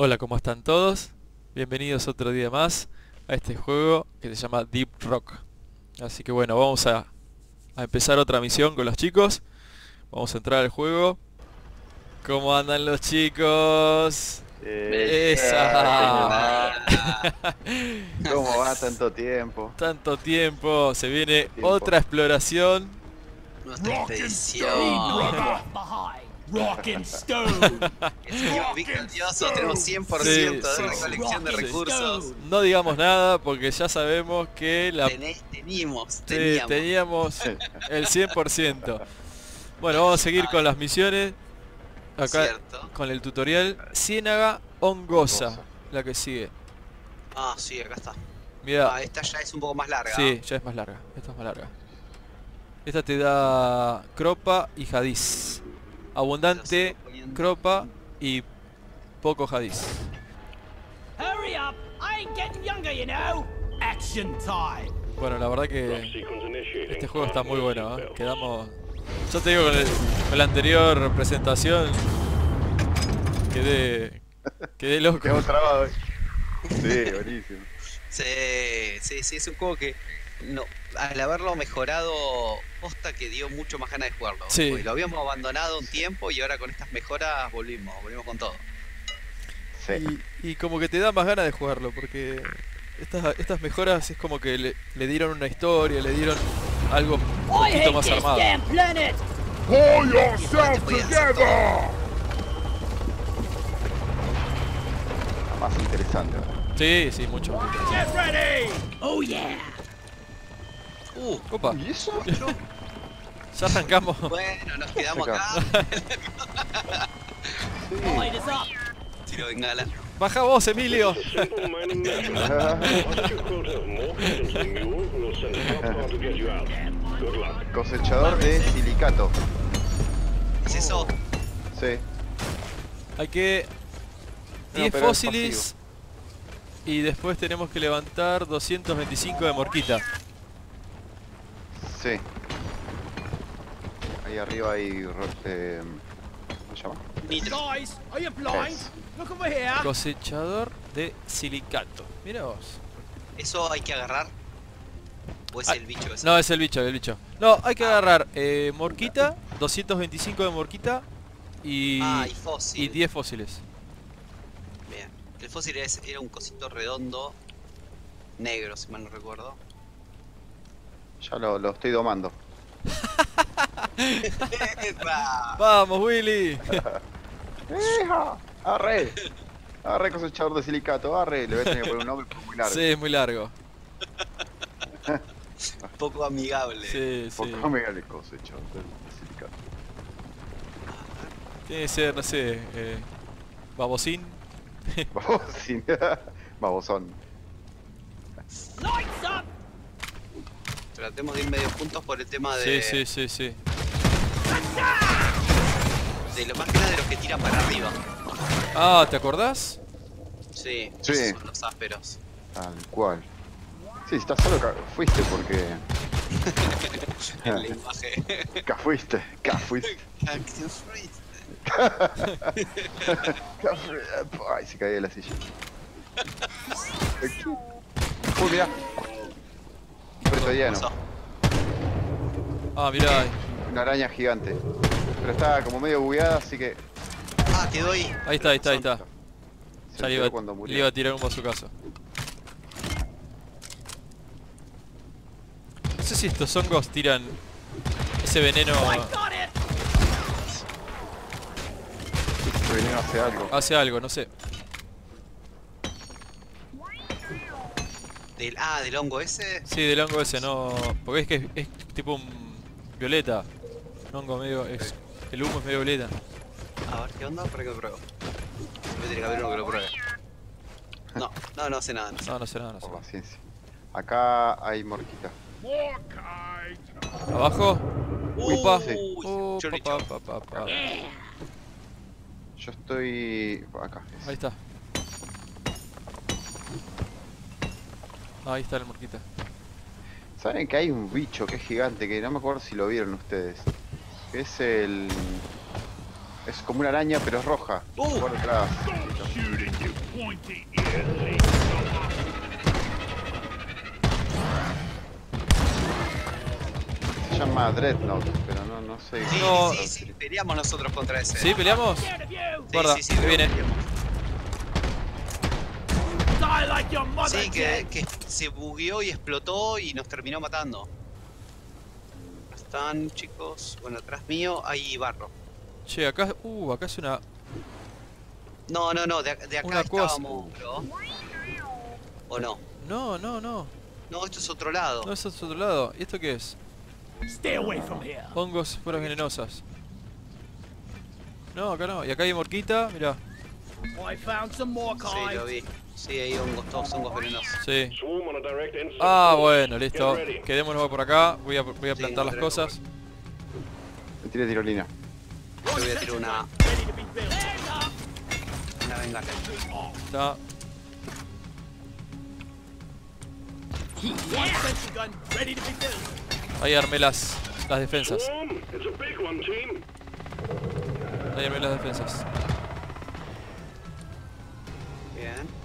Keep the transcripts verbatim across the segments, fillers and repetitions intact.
Hola, ¿cómo están todos? Bienvenidos otro día más a este juego que se llama Deep Rock. Así que bueno, vamos a, a empezar otra misión con los chicos. Vamos a entrar al juego. ¿Cómo andan los chicos? Eh, ¡Esa! Eh, ¿Cómo va tanto tiempo? Tanto tiempo, se viene tiempo. Otra exploración. Nuestra expedición. Rock and Stone. Tenemos cien por ciento sí, de recolección de recursos. Sí. No digamos nada porque ya sabemos que la Tené, teníamos, teníamos. teníamos el cien por ciento. Bueno, vamos a seguir con las misiones. Acá Cierto. con el tutorial Ciénaga Hongosa, la que sigue. Ah, sí, acá está. Mira, ah, esta ya es un poco más larga. Sí, ya es más larga. Esta es más larga. Esta te da cropa y hadiz. Abundante cropa y poco hadiz. Bueno, la verdad que este juego está muy bueno, ¿eh? Quedamos... Yo te digo, con, el, con la anterior presentación quedé... Quedé loco. Quedamos trabados. Sí, buenísimo. Sí, sí, sí, es un juego que... No, al haberlo mejorado, posta que dio mucho más ganas de jugarlo. Sí. Lo habíamos abandonado un tiempo y ahora con estas mejoras volvimos, volvimos con todo. Sí. Y, y como que te da más ganas de jugarlo, porque estas, estas mejoras es como que le, le dieron una historia, le dieron algo un poquito más armado. Pull yourself together. Más interesante, ¿verdad? Sí, sí, mucho. Get ready. Oh yeah. Uh, Opa. ¿Y eso? Ya arrancamos. Bueno, nos quedamos acá. Sí. Tiro de bengala. Baja vos, Emilio. Cosechador de silicato. ¿Es eso? Sí. Hay que... diez no, fósiles. Y después tenemos que levantar doscientos veinticinco de morquita. Sí. Ahí arriba hay... Eh, ¿cómo se llama? Nitro. Cosechador de silicato. Mira vos. ¿Eso hay que agarrar? ¿O es ah, el bicho ese? No, es el bicho, el bicho. No, hay que agarrar eh, morquita, doscientos veinticinco de morquita y, ah, y, fósil. y diez fósiles. Bien. El fósil es, era un cosito redondo, negro, si mal no recuerdo. Ya lo, lo estoy domando. ¡Vamos, Willy! ¡Arre! ¡Arre, cosechador de silicato! ¡Arre! Le voy a tener que poner un nombre muy largo. Sí, es muy largo. Poco amigable. Sí, Poco sí. amigable cosechador de silicato. Tiene que ser, no sé... Eh, babosín. Babosín. Babosón. ¡Lights up! Tratemos de ir medio juntos por el tema de... Sí, sí, sí, sí. De lo más que nada de los que tiran para arriba. Ah, ¿te acordás? Sí, sí. Esos son los ásperos. Tal cual. Sí, estás solo que fuiste porque... el lenguaje. Que fuiste, que fuiste. Que fuiste. Ay, se caía de la silla. Julia. Lleno. Ah, mirá. Una araña gigante. Pero está como medio bugueada, así que... Ah, quedó ahí. Ahí está, ahí está, ahí está. Se ya le iba, cuando murió. le iba a tirar un bazucazo. No sé si estos hongos tiran ese veneno... Ese veneno hace algo. Hace algo, no sé. Del, ah, del hongo ese. Sí, del hongo ese, no. Porque es que es, es tipo un violeta. Un hongo medio. Es, el humo es medio violeta. A ver, ¿qué onda? ¿Para que lo pruebo? Tiene que haber uno que lo pruebe. No, no, no hace nada. No, no, no hace nada, no hace nada. Paciencia. Acá hay morquita. ¿Abajo? Uy, Upa. Sí. Oh, pa, pa, pa, pa. Yo estoy... acá. Ahí está. Ahí está la morquita. Saben que hay un bicho que es gigante, que no me acuerdo si lo vieron ustedes. Es el... Es como una araña pero es roja. Uh. Por atrás. Se llama Dreadnought, pero no, no sé. Sí, no. sí, sí, peleamos nosotros contra ese. ¿Sí, peleamos? Guarda, sí, sí, sí, que viene. Sí, que, que se bugueó y explotó y nos terminó matando. Están, chicos. Bueno, atrás mío hay barro. Che, acá... Uh, acá es una... No, no, no, de, de acá estábamos, bro. ¿O no? No, no, no. No, esto es otro lado. No, esto es otro lado. ¿Y esto qué es? Stay away from here. Hongos, esporas venenosas. No, acá no. Y acá hay morquita, mirá. I found some more kinds. Sí, lo vi. Sí, hay hongos, todos hongos venenosos. Sí. Ah, bueno, listo. Quedémonos por acá. Voy a, voy a plantar sí, las cosas. Me tiré tirolina. Yo voy a tirar una... Una bengala. Está. Ahí armé las, las defensas. Ahí armé las defensas. Bien.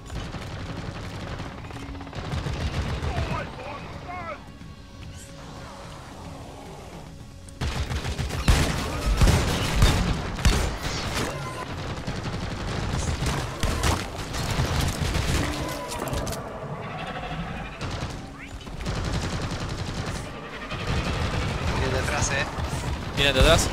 Vienen atrás.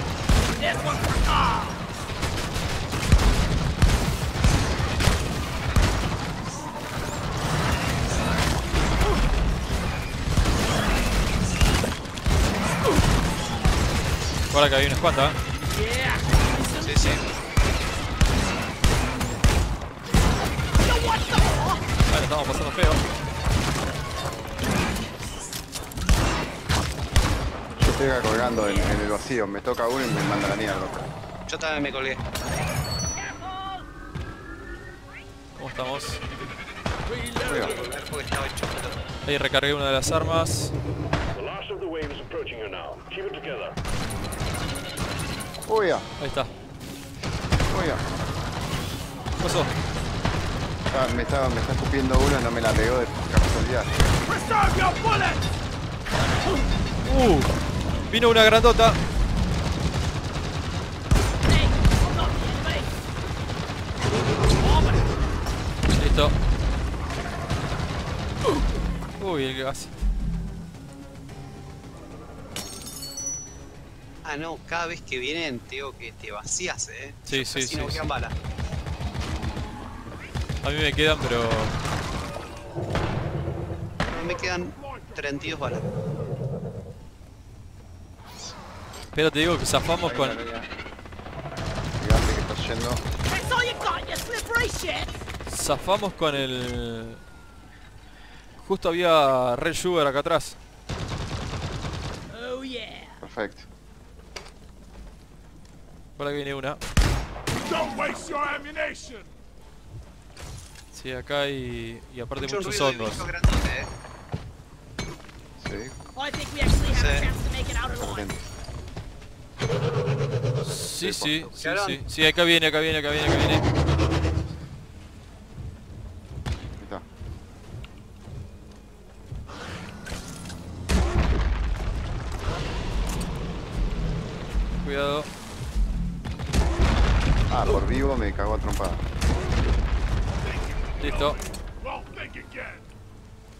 Ahora que hay unas cuantas. Sí, sí. Vale, estamos pasando feo. Estoy colgando en, en el vacío, me toca uno y me manda la mierda. Yo también me colgué. ¿Cómo estamos? Ahí recargué una de las armas. Uy, ahí está. Uy, ¿qué pasó? Ah, me, estaba, me está escupiendo uno, no me la pegó de casualidad. Uh. Vino una grandota. Listo. Uy, el gas. Ah, no, cada vez que vienen, tío, que te vacías, eh. Sí, sí, sí. No quedan balas. A mí me quedan, pero... A mí me quedan treinta y dos balas. Pero te digo que zafamos con... Gigante que está yendo. Zafamos con el... Justo había Red Sugar acá atrás. Oh, yeah. Perfecto. Por aquí viene una. Sí, acá hay... Y aparte mucho muchos hongos. Sí. Sí. Sí, sí, sí, sí, sí, acá viene, acá viene, acá viene, acá viene. Está. Cuidado. Ah, por vivo me cagó a trompada. Listo.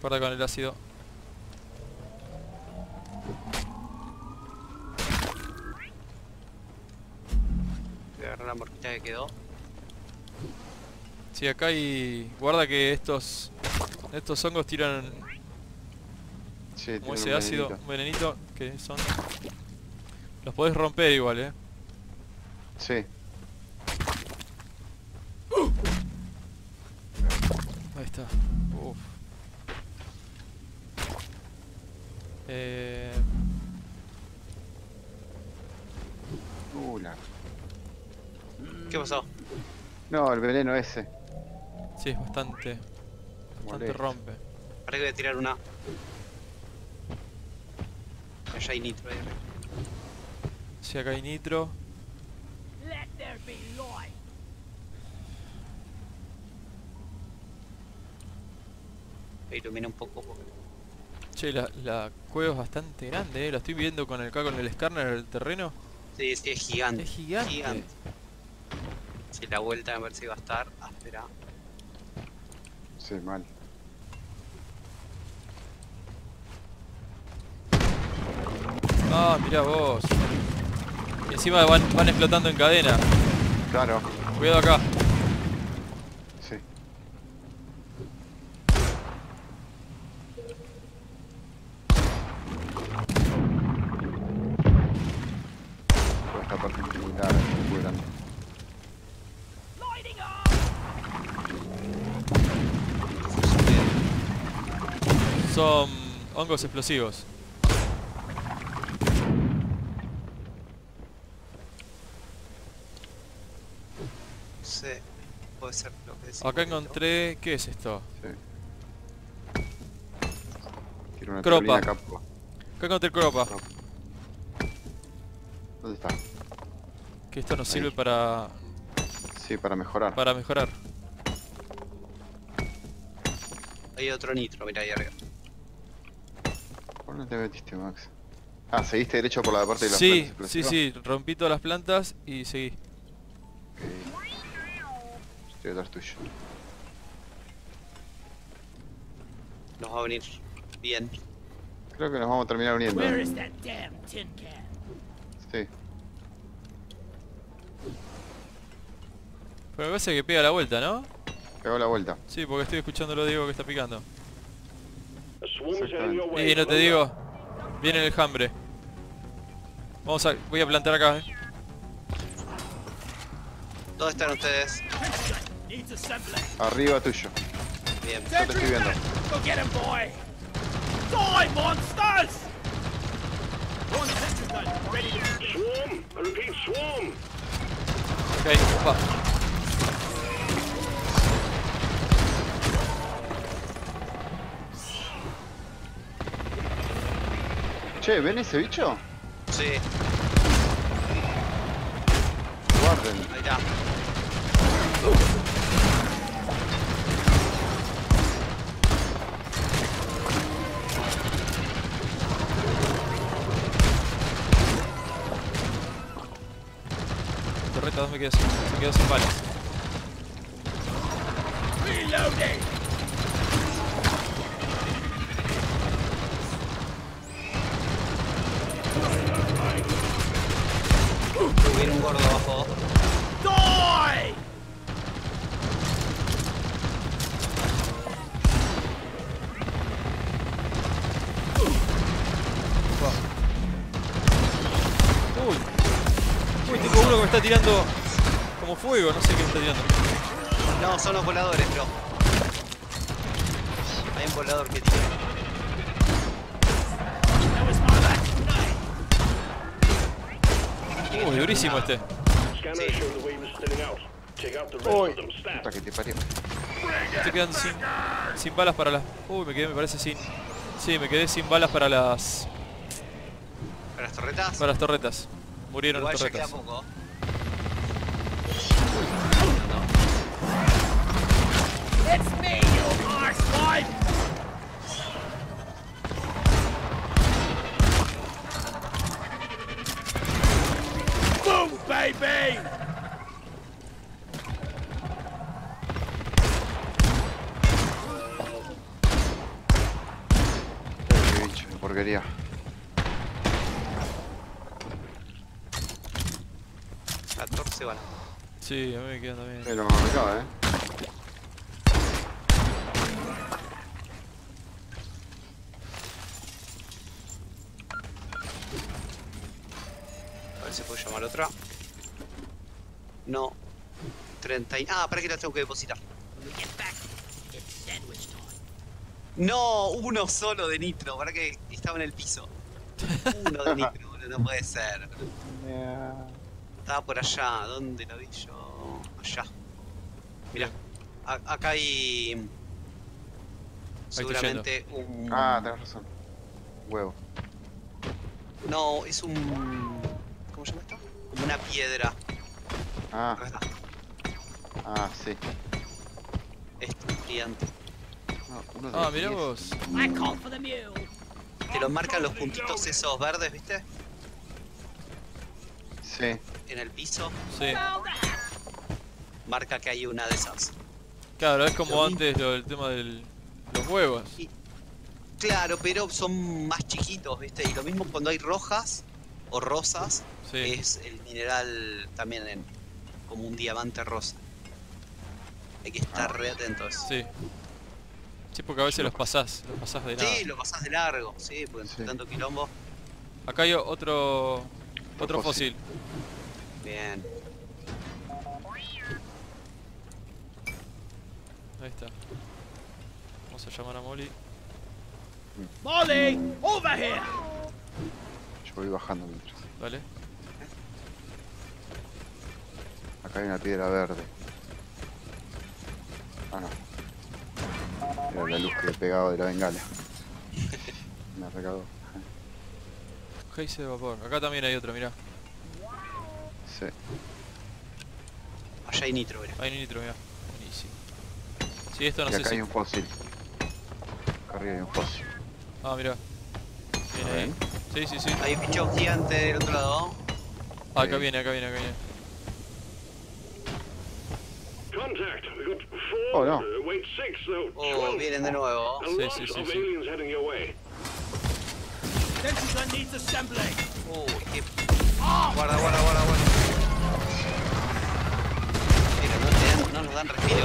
Guarda con el ácido. La morquita que quedó. Sí, acá hay... Guarda que estos... Estos hongos tiran... Sí, como ese ácido, un venenito, que son... Los podés romper igual, eh. Sí. Ahí está. Uf. Eh... Uh, la... ¿Qué pasó? No, el veneno ese. Sí, es bastante. Bastante rompe. Ahora que voy a tirar una. Allá hay nitro, ahí arriba. Sí, acá hay nitro. se ilumina un poco. Che, la, la cueva es bastante grande, ¿eh? La estoy viendo con el con el scanner en el terreno. Sí, sí, es gigante. Es gigante. gigante. Sí, la vuelta a ver si va a estar áspera. Sí, mal. Ah, mirá vos. Y encima van, van explotando en cadena. Claro. Cuidado acá. Sí. Esta parte es muy larga, muy grande. Son hongos explosivos. Puede ser lo que decía. Acá encontré... ¿Qué es esto? Sí. Quiero una cropa. Acá encontré cropa. ¿Dónde está? Que esto nos Ahí. sirve para... Sí, para mejorar. Para mejorar. Hay otro nitro, mirá ahí arriba. ¿Por dónde te metiste, Max? Ah, seguiste derecho por la parte de las sí, plantas. Sí, sí, sí. Rompí todas las plantas y seguí. Estoy atrás tuyo. Nos va a venir bien. Creo que nos vamos a terminar uniendo. ¿Dónde está esa puta tin can? Sí. Pero me parece que pega la vuelta, ¿no? Pegó la vuelta. Sí, porque estoy escuchándolo, digo que está picando. Y no te digo, viene el enjambre. Vamos a... voy a plantar acá, eh. ¿Dónde están ustedes? Arriba tuyo. Bien, yo te estoy viendo. Okay, va. Che, ¿ven ese bicho? Sí. Guarden. Ahí está. Uh. Me quedo, me quedo sin balas. Viene un gordo abajo. ¡Doy! Uy. Uy, tengo uno que me está tirando fuego, no sé qué está tirando. No, son los voladores, bro. Hay un volador que tira. Uy, durísimo este. Uy, puta que te parió. Estoy quedando sin, sin balas para las... Uy, me quedé, me parece sin... Sí, me quedé sin balas para las... ¿Para las torretas? Para las torretas. Murieron las torretas. It's me, you arsewipe! Boom, baby! Qué bicho, qué porquería. catorce balas. Sí, a mí me quedan también. Pero me acaba, eh. Se puede llamar otra. No. treinta y... Ah, para que la tengo que depositar. No, uno solo de nitro, para que estaba en el piso. Uno de nitro, no puede ser. Yeah. Estaba por allá, ¿dónde lo vi yo? Allá. Mirá, a acá hay... Seguramente un... Ah, tenés razón. Huevo. No, es un... ¿Cómo se llama esto? Como una piedra. Ah. Acá está. Ah, sí. Es brillante. No, uno de ah, mirá vos. Te lo marcan los puntitos esos verdes, ¿viste? Sí. En el piso. Sí. Marca que hay una de esas. Claro, es como antes lo, el tema de los huevos. Y, claro, pero son más chiquitos, ¿viste? Y lo mismo cuando hay rojas o rosas, sí. Es el mineral también en, como un diamante rosa. Hay que estar re atentos. Sí. Sí, porque a veces los pasás, los pasás de largo. Sí, los pasás de largo, sí, porque sí. Tanto quilombo. Acá hay otro, otro fósil. Bien. Ahí está. Vamos a llamar a Molly. Molly, over here. Yo voy bajando mientras. Vale. Acá hay una piedra verde. Ah, no. Era la luz que he pegado de la bengala. Me recagó. Geiser de vapor. Acá también hay otro, mirá. Sí. Allá hay nitro, mirá. Hay nitro, mirá. Buenísimo. Sí, esto no y sé acá si... hay un fósil. Acá arriba hay un fósil. Ah, mirá. Viene ahí. ahí. Sí, sí, sí. Hay un bicho gigante del otro lado. Ah, acá sí. viene, acá viene, acá viene. Oh, no. Oh, vienen de nuevo. Sí, sí, sí, sí. Oh, qué... Guarda, guarda, guarda, guarda. Pero no, te dan, no nos dan respiro.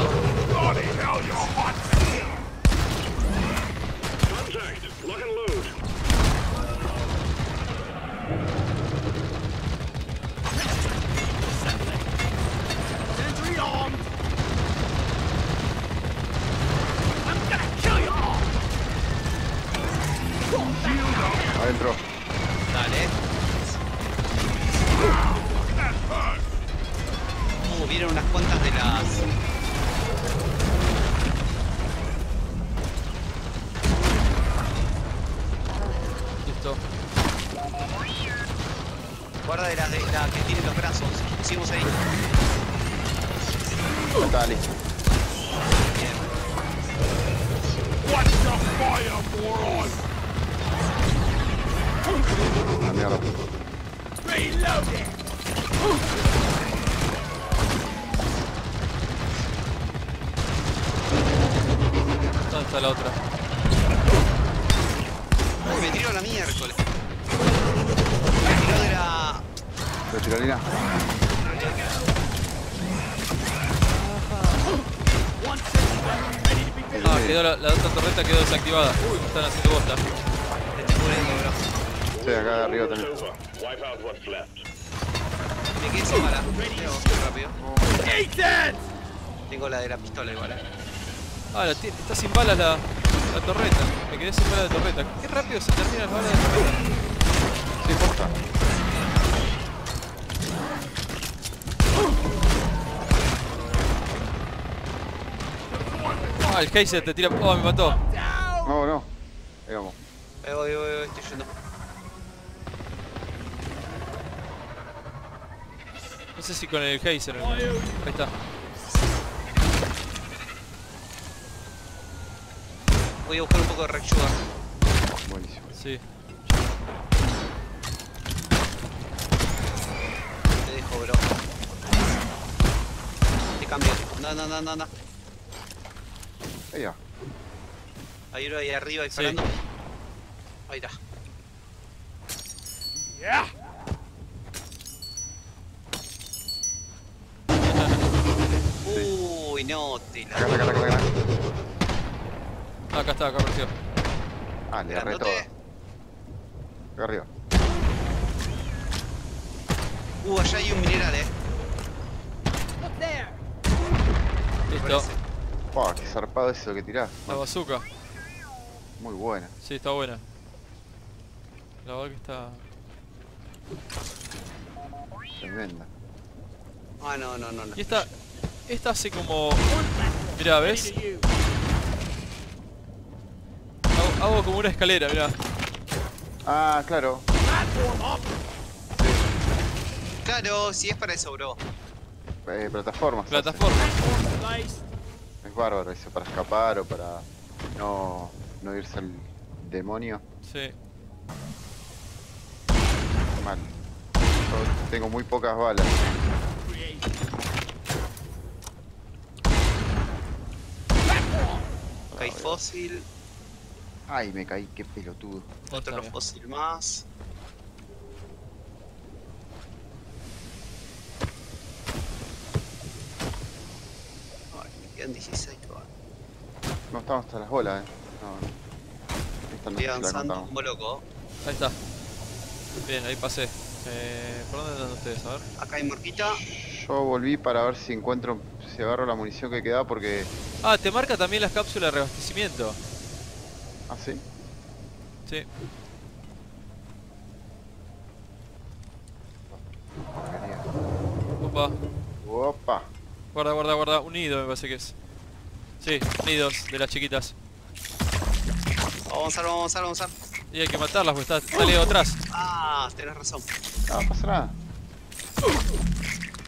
Adentro. Dale. Uh, vieron unas cuantas de las... Listo. Guarda de la, de la que tiene los brazos. Pusimos ahí. Está listo. Watch the fire, moron. Ah, mierda. ¿Dónde está la otra? Uy, me tiró la miércoles. Me tiró de la... ¿La chicalina? Ah, quedó la, la otra torreta quedó desactivada. Uy, me están haciendo bosta. Te estoy muriendo, bro. Sí, acá arriba también. Me quedé sin bala. Rápido. Tengo la de la pistola igual. Ah, la está sin balas la, la torreta. Me quedé sin balas de torreta. Qué rápido se terminan las balas de torreta. Se corta. Ah, el Geiser te tira. Oh, me mató. No, no. Ahí vamos. Ahí voy, voy, voy, estoy yendo. No sé si con el Geiser. El... Ahí está. Voy a buscar un poco de Red Sugar. Buenísimo. Sí. Te dejo, bro. Te cambio. No, no, no, no, no. Ahí va. Hay uno ahí arriba disparando. Sí. Ahí está. Yeah. Uy, no te la... Acá, acá, acá, acá, acá. Acá está, acá apareció. Ah, le agarré todo. Acá arriba. Uh, allá hay un mineral, eh. Listo. Wow, qué zarpado eso que tirás. La bazooka. Muy buena. Sí, está buena. La verdad que está... Tremenda. Ah, no, no, no, no. Y esta... Esta hace como... Mirá, ¿ves? Hago, hago como una escalera, mirá. Ah, claro. Claro, si es para eso, bro. Eh, plataformas. Plataformas. Hace. Es bárbaro eso, para escapar o para... No, no irse al demonio. Sí. Mal. Yo tengo muy pocas balas. Caí fósil. Ay, me caí, qué pelotudo. Otro fósil más. Ay, me quedan dieciséis todavía. No estamos hasta las bolas, eh. No. Esta no. Estoy avanzando como loco. Ahí está. Bien, ahí pasé. Eh, ¿Por dónde andan ustedes? A ver. Acá hay marquita. Yo volví para ver si encuentro, si agarro la munición que queda porque... Ah, te marca también las cápsulas de reabastecimiento. ¿Ah, sí? Sí. Opa. Opa. Guarda, guarda, guarda. Un nido me parece que es. Sí, nidos de las chiquitas. Vamos a avanzar, vamos a avanzar, vamos a avanzar. Y hay que matarlas porque está salido atrás. Ah, tenés razón. No, no pasa nada.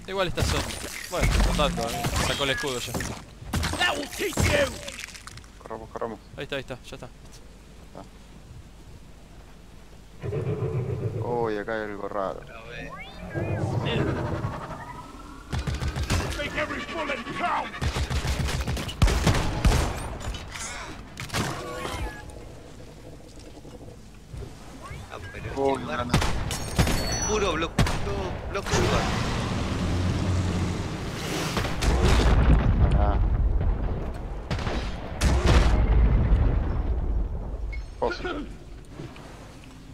Igual estas son. Bueno, no tanto, ¿eh? Sacó el escudo ya. Corramos, corramos. Ahí está, ahí está, ya está. Uy, oh, acá hay algo raro. Oh, puro bloque, bloque sugar. Ah.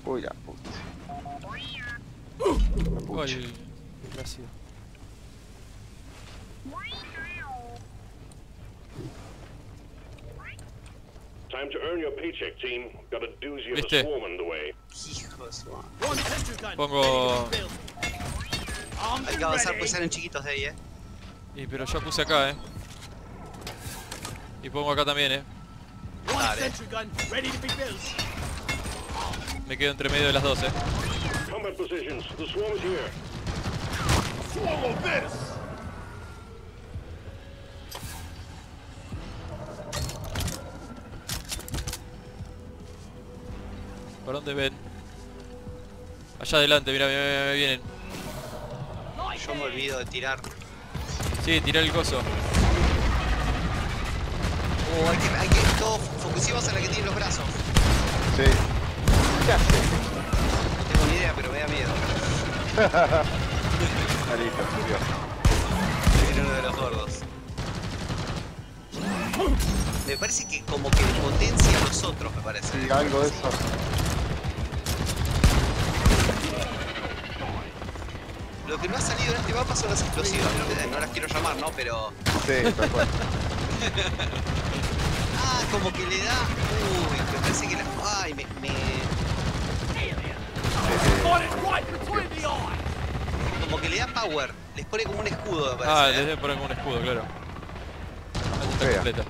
Uy, la puta. La puta. Gracias. Time to earn your paycheck, team. Got a doozy of a swarm on the way. Pongo... Hay que avanzar, pues salen chiquitos de ahí, eh. Y pero yo puse acá, eh. Y pongo acá también, eh. Dale. Me quedo entre medio de las dos, eh. ¿Para dónde ven? Allá adelante, mira, me vienen. Yo me olvido de tirar. Sí, tirar el coso. Oh, hay que, hay que todos focusivos a la que tienen los brazos. Sí. ¿Qué hace? No tengo ni idea, pero me da miedo. Listo, curioso. Se viene uno de los gordos. Me parece que como que potencia a los otros, me parece. Sí, algo de eso. Lo que no ha salido en este mapa son las explosivas, no las quiero llamar, ¿no? Pero... Sí, tal cual. Ah, como que le da... Uy, me parece que las... Ay, me... me... Como que le da power, les pone como un escudo, me parece. Ah, les debe poner como un escudo, claro. La bufea. Completa.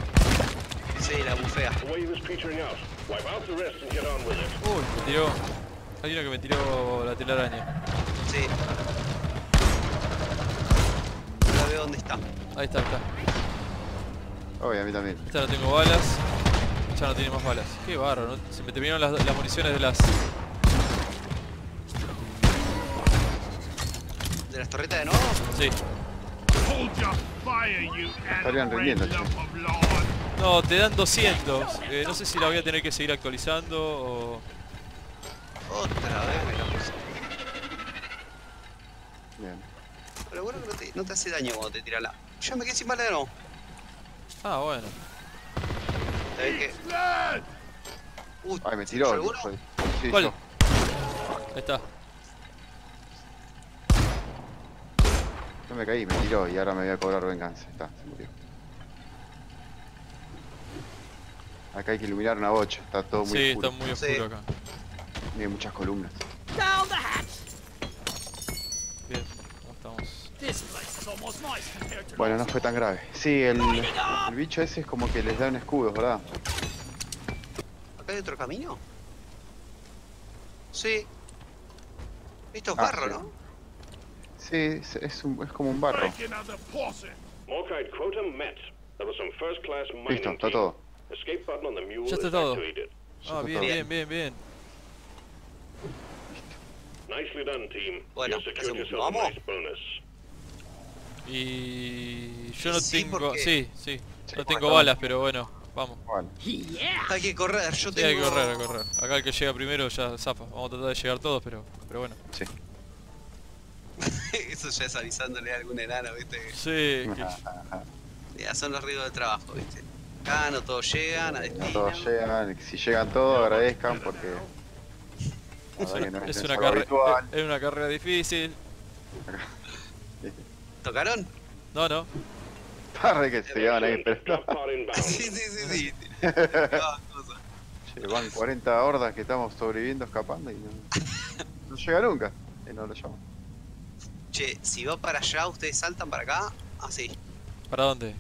Sí, la bufea. Uy, me tiró... Hay uno que me tiró la telaraña. Sí. ¿Dónde está? Ahí está, está. Oye, a mí también. Ya no tengo balas. Ya no tiene más balas. Qué barro, ¿no? Se me terminaron las, las municiones de las... ¿De las torretas de nuevo? Sí. Estarían rindiendo, chico. No, te dan doscientos. Eh, no sé si la voy a tener que seguir actualizando o... Otra vez me la puse. Bien. Pero bueno, no te, no te hace daño cuando te tira la... Yo me quedé sin bala de nuevo. Ah, bueno. ¿Sabés qué? Uy, ay, me tiró. ¿Seguro? Sí, ¿cuál? Yo. Ahí está. Yo me caí, me tiró y ahora me voy a cobrar venganza. Está, se murió. Acá hay que iluminar una bocha, está todo muy sí, oscuro. Sí, está muy oscuro sí. Acá. Y hay muchas columnas. Bien. Bueno, no fue tan grave. Sí, el, el bicho ese es como que les da un escudo, ¿verdad? ¿Acá hay otro camino? Sí. Esto es ah, barro, sí. ¿No? Sí, es, es, un, es como un barro. Listo, está todo. Ya está todo. Ah, bien, bien, bien, bien. Bueno, vamos. Y yo no sí, tengo... Porque... Sí, sí, sí. No tengo balas, pero bueno, vamos. Bueno. Hay que correr, yo sí, tengo... hay que correr, hay que correr. Acá el que llega primero ya zafa. Vamos a tratar de llegar todos, pero, pero bueno. Sí. Eso ya es avisándole a algún enano, viste. Sí. Que... ya son los riesgos de trabajo, viste. Acá no todos llegan, a destino. No todos llegan, si llegan todos agradezcan porque... Es una, no es, es, una carrera, es una carrera difícil. ¿Tocaron? No, no. Parre que se llevan ahí, pero... sí, sí, sí, sí. Che, van cuarenta hordas que estamos sobreviviendo, escapando y no, no llega nunca. Y no lo llaman. Che, si va para allá, ustedes saltan para acá. Ah, sí. ¿Para dónde?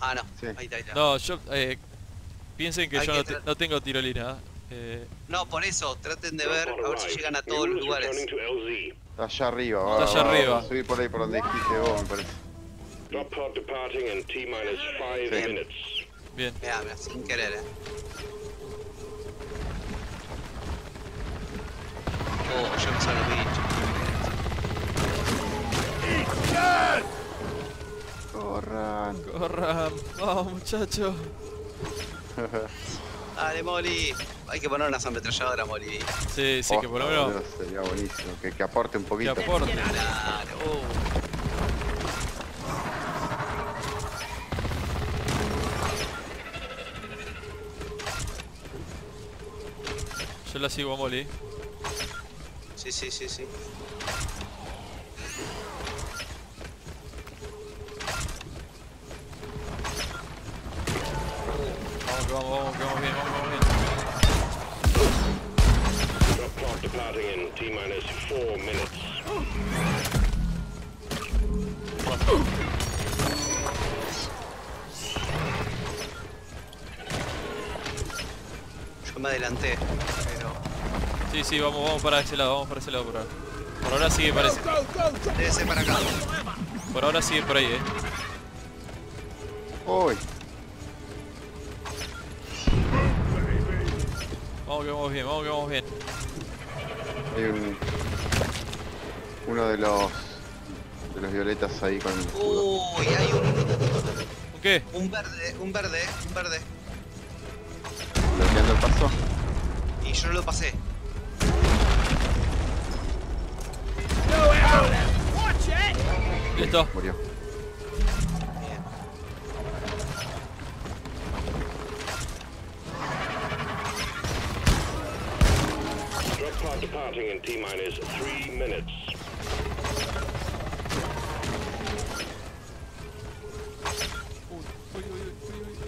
Ah, no. Sí. Ahí está, ahí está. No, yo... Eh, piensen que Hay yo que no, te, no tengo tirolina. Eh... No, por eso, traten de ver, a ver si llegan a todos los lugares. Está allá arriba, va, Está allá va, arriba. Vamos a subir por ahí por donde dijiste vos, me parece. Bien. Bien. Mirá, mirá, sin querer, eh. Oh, yo me salgo bicho. Corran, corran. Vamos, muchachos. Dale, Molly. Hay que poner una ametralladora, Molly. Sí, sí, oh, que por lo menos... Dios, sería buenísimo. Que, que aporte un poquito. Que aporte. Claro. Yo la sigo a Molly. Sí, sí, sí, sí. Vamos, vamos, vamos bien, vamos, vamos bien. Yo me adelanté, pero... Sí, sí, vamos, vamos para ese lado, vamos para ese lado por ahora. Por ahora sigue, parece. Debe ser para acá. Por ahora sigue por ahí, eh. Uy. Vamos que vamos bien, vamos que vamos bien. Hay un... uno de los... de los violetas ahí con... Uy, hay un... ¿Un qué? Un verde, un verde, un verde. ¿Bloqueando el paso? Y yo no lo pasé. Listo. Murió. Departing in T minus three minutes.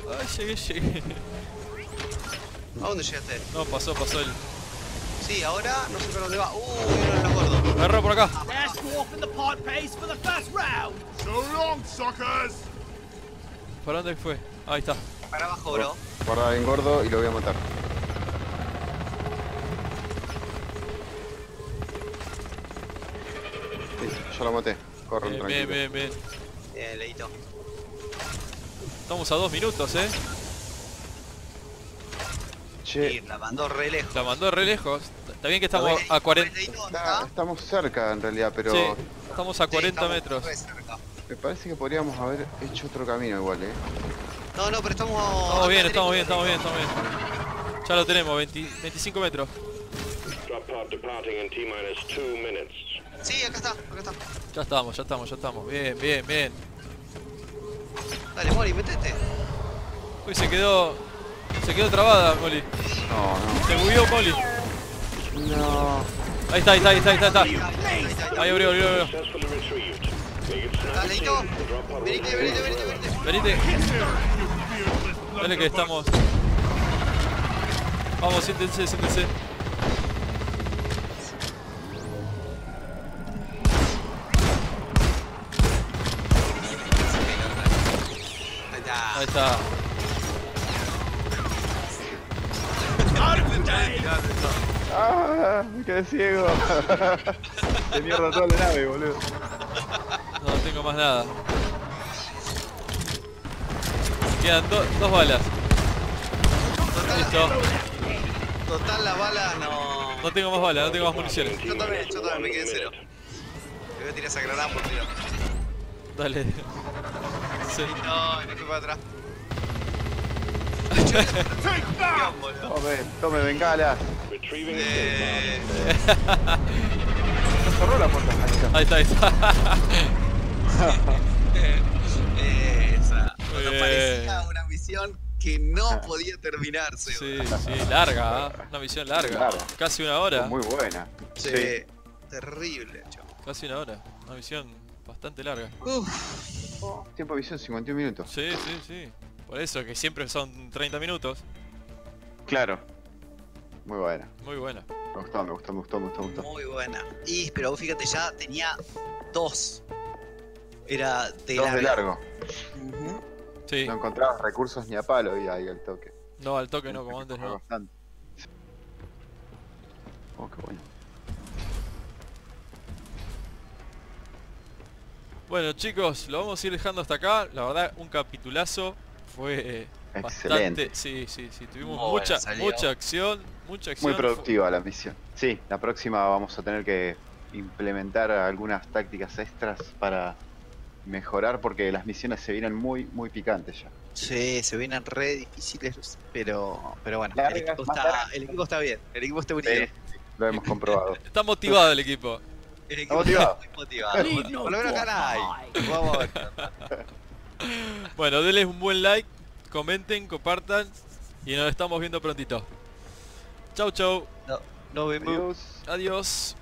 Ay, llegué, llegué. ¿A dónde llegaste? No, pasó, pasó él. Sí, ahora no sé por dónde va. Uh, no lo acuerdo. Agarró por acá. ¿Para dónde fue? Ahí está. Para abajo, bro. Guarda bien gordo y lo voy a matar. Yo lo maté, corro bien, tranquilo. Bien, bien, bien. Leito. Estamos a dos minutos, eh. Che. Sí, la mandó re lejos. La mandó re lejos. Está bien que estamos a cuarenta. Está, estamos cerca en realidad, pero. Sí, estamos a cuarenta sí, estamos metros. Me parece que podríamos haber hecho otro camino igual, eh. No, no, pero estamos. Estamos bien, estamos bien, estamos bien, estamos bien. Ya lo tenemos, veinte, veinticinco metros. Sí, acá está, acá está. Ya estamos, ya estamos, ya estamos. Bien, bien, bien. Dale, Molly, metete. Uy, se quedó... se quedó trabada, Molly. No, no. Se bugueó, Molly. No. Ahí está, ahí está, ahí está, ahí está. Ahí está. Ahí abrió, abrió, abrió. Dale, Ito. Venite, venite, venite, venite. Venite. Dale que estamos. Vamos, siéntense, siéntense. Ahí está. Ah, me quedé ciego. De mierda toda la nave, boludo. No tengo más nada. Quedan do dos balas. Listo. Total, las balas no... No tengo más balas, no tengo más municiones. Yo también, yo también, me quedé en cero. Le voy a tirar esa granada por tirar. Dale. Sí. No, no fui para atrás. Tome, tome, bengala. Eh... No cerró la puerta. Ahí está, ahí está. eh, esa. Bueno, parecía una misión que no podía terminarse. Sí, sí, larga, ¿eh? Una misión larga. Claro. Casi una hora. Muy buena. Sí. Sí. Terrible, chaval. Casi una hora. Una misión bastante larga. Uf. Oh, tiempo de visión, cincuenta y un minutos. Sí, sí, sí. Por eso, que siempre son treinta minutos. Claro. Muy buena. Muy buena. Me gustó, me gustó, me gustó, me gustó, me gustó. Muy buena. Y, pero vos fíjate, ya tenía dos. Era de dos largo. de largo. Uh-huh. Sí. No encontrabas recursos ni a palo y ahí al toque. No, al toque no, como antes no. Bastante. Oh, qué bueno. Bueno, chicos, lo vamos a ir dejando hasta acá. La verdad, un capitulazo. Fue excelente. Bastante, sí, sí, sí, tuvimos oh, mucha, bueno, mucha acción, mucha acción. Muy productiva la misión. Sí, la próxima vamos a tener que implementar algunas tácticas extras para mejorar, porque las misiones se vienen muy, muy picantes ya. Sí, se vienen re difíciles, pero, pero bueno, el equipo, está, el equipo está bien, el equipo está unido. Sí, lo hemos comprobado. Está motivado el equipo. El equipo está motivado. Está motivado. Por lo menos acá hay. Vamos a ver. Bueno, denles un buen like, comenten, compartan y nos estamos viendo prontito. Chau, chau. No, nos vemos. Adiós. Adiós.